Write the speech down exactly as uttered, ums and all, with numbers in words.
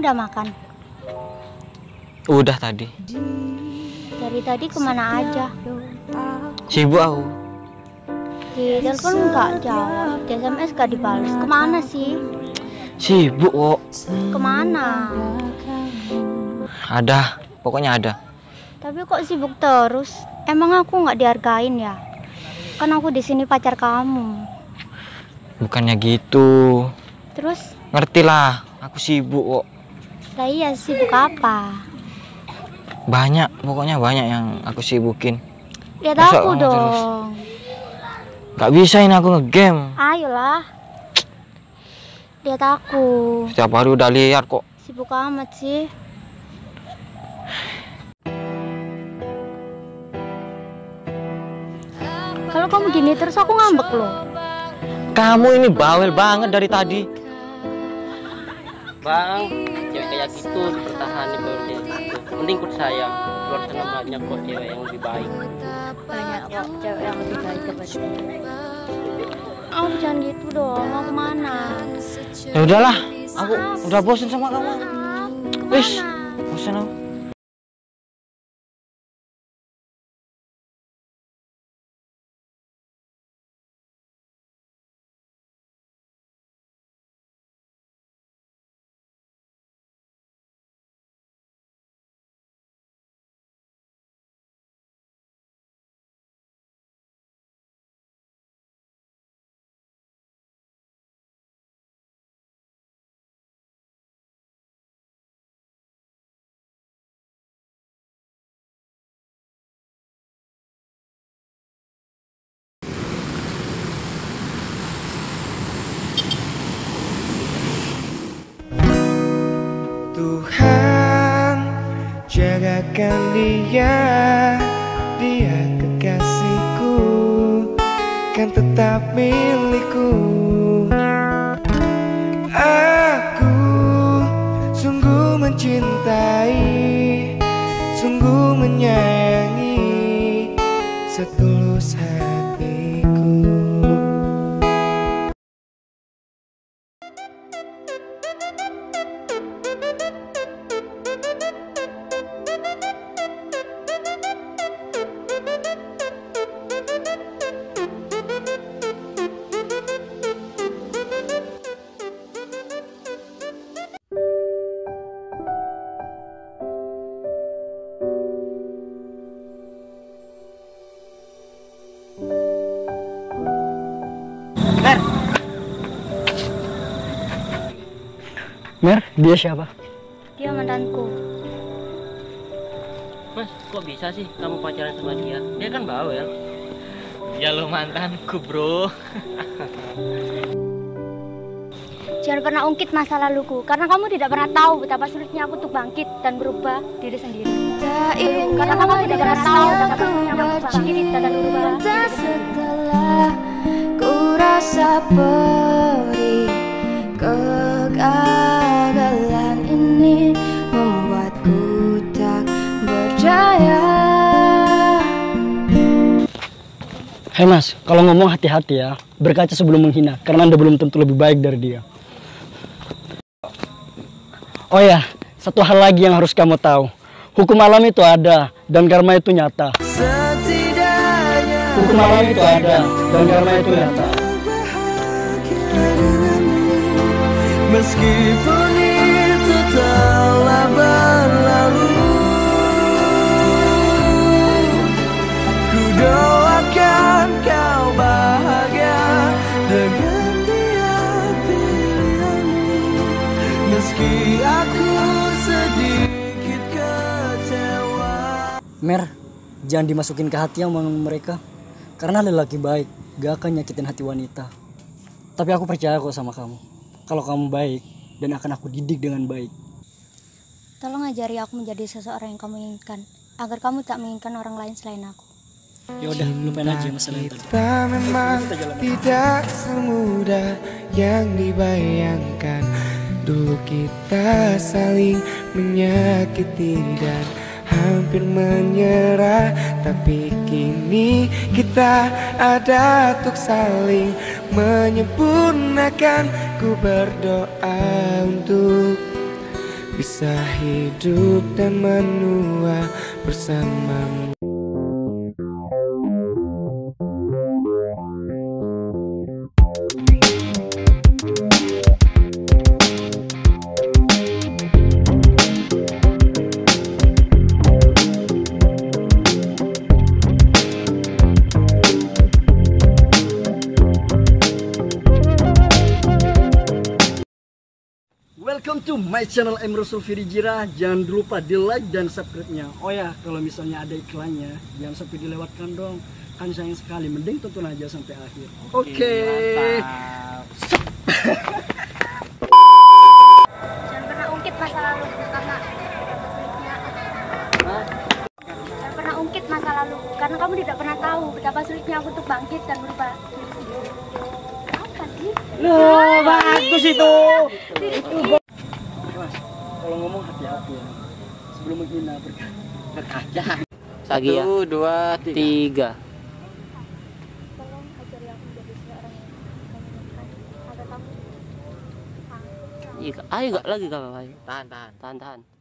kamu udah makan? Udah tadi. Dari tadi kemana aja? Sibuk aku. Di telepon nggak jawab, di S M S nggak dibalas. Kemana sih? Sibuk kok. Kemana? Ada, pokoknya ada. Tapi kok sibuk terus? Emang aku nggak dihargain ya? Kan aku di sini pacar kamu. Bukannya gitu. Terus? Ngertilah, aku sibuk kok. Nah, iya, sibuk apa? Banyak, pokoknya banyak yang aku sibukin. Lihat masa aku dong. Terus? Gak bisa ini aku nge-game. Ayolah. Lihat aku. Setiap hari udah lihat kok. Sibuk amat sih. Kalau kamu gini terus aku ngambek loh. Kamu ini bawel banget dari tadi. Bang, cewek kayak gitu bertahani baru kayak gitu. Mending ikut saya. Luar sana banyak kok cewek yang lebih baik. Banyak kok cewek yang lebih baik daripada ini. Oh, jangan gitu dong. Mau kemana? Ya udahlah, aku Maaf. udah bosen sama kamu. Wis, bosen aku. Tuhan, jagakan dia, dia kekasihku, kan tetap milikku. Aku sungguh mencintai, sungguh menyayangi setulus hatiku. Mer, dia siapa? Dia mantanku. Mas, kok bisa sih kamu pacaran sama dia? Dia kan bawel. Ya lo mantanku, bro. Jangan pernah ungkit masa laluku, karena kamu tidak pernah tahu betapa sulitnya aku untuk bangkit dan berubah diri sendiri. Karena kamu tidak pernah tahu betapa sulitnya aku untuk bangkit dan berubah diri sendiri. Kurasa perih kegagalan. Hei mas, kalau ngomong hati-hati ya, berkaca sebelum menghina, karena anda belum tentu lebih baik dari dia. Oh ya, satu hal lagi yang harus kamu tahu, hukum alam itu ada dan karma itu nyata. Hukum alam itu ada dan karma itu nyata. Meskipun itu telah berlalu, ku doakan kau bahagia dengan dia pilihanmu. Meski aku sedikit kecewa. Mer, jangan dimasukin ke hati yang mereka, karena lelaki baik gak akan nyakitin hati wanita. Tapi aku percaya kok sama kamu. Kalau kamu baik, dan akan aku didik dengan baik. Tolong ajari aku menjadi seseorang yang kamu inginkan, agar kamu tak menginginkan orang lain selain aku. Yaudah, lupain aja masalah yang tadi. Kita memang tidak semudah yang dibayangkan. Dulu kita saling menyakiti dan hampir menyerah, tapi kini kita ada untuk saling menyempurnakan. Ku berdoa untuk bisa hidup dan menua bersamamu. Welcome to my channel Emroh Sulphirijera. Jangan lupa di like dan subscribe-nya. Oh ya, kalau misalnya ada iklannya, jangan sampai dilewatkan dong. Kan sayang sekali, mending tonton aja sampai akhir. Oke. Okay. Jangan pernah ungkit masa lalu karena Hah? Jangan pernah ungkit masa lalu karena kamu tidak pernah tahu betapa sulitnya aku untuk bangkit dan berubah. Apa sih? Loh, bagus itu. Kalau ngomong hati-hati ya, sebelum menghina berkaca. Satu, ya? dua, tiga. Tolong ajari aku menjadi seorang yang agar kamu. Ayo gak lagi kalau lagi. Tahan, tahan, tahan, tahan.